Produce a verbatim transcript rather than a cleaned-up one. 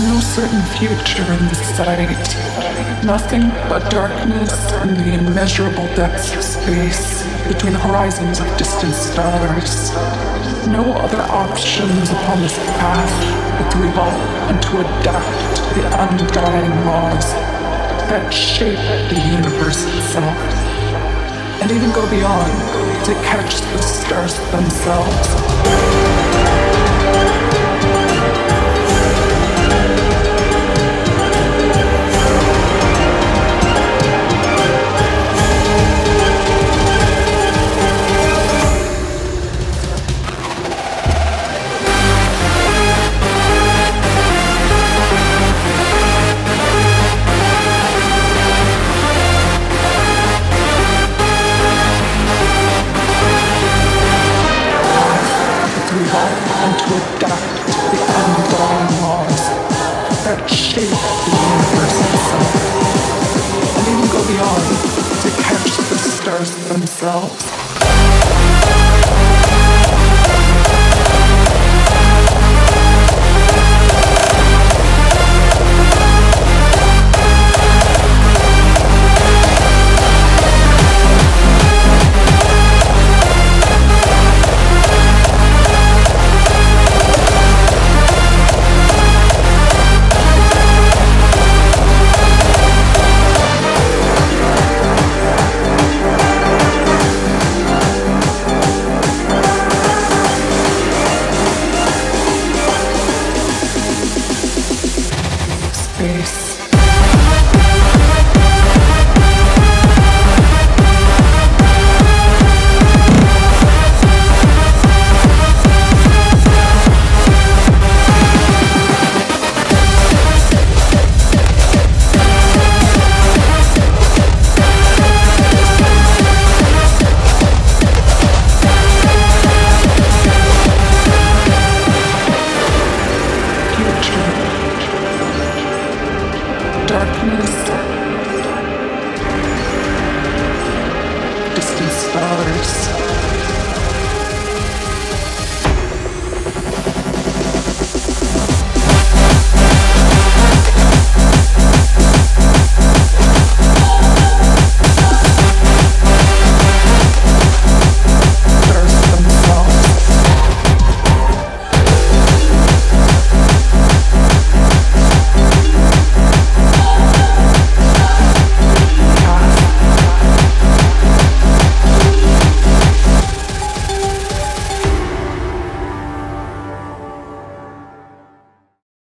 no certain future in sight. Nothing but darkness and the immeasurable depths of space between the horizons of distant stars. No other options upon this path but to evolve and to adapt to the undying laws that shape the universe itself. And even go beyond to catch the stars themselves. And to adapt to the undying laws that shape the universe itself, and even go beyond to catch the stars themselves. Darkness.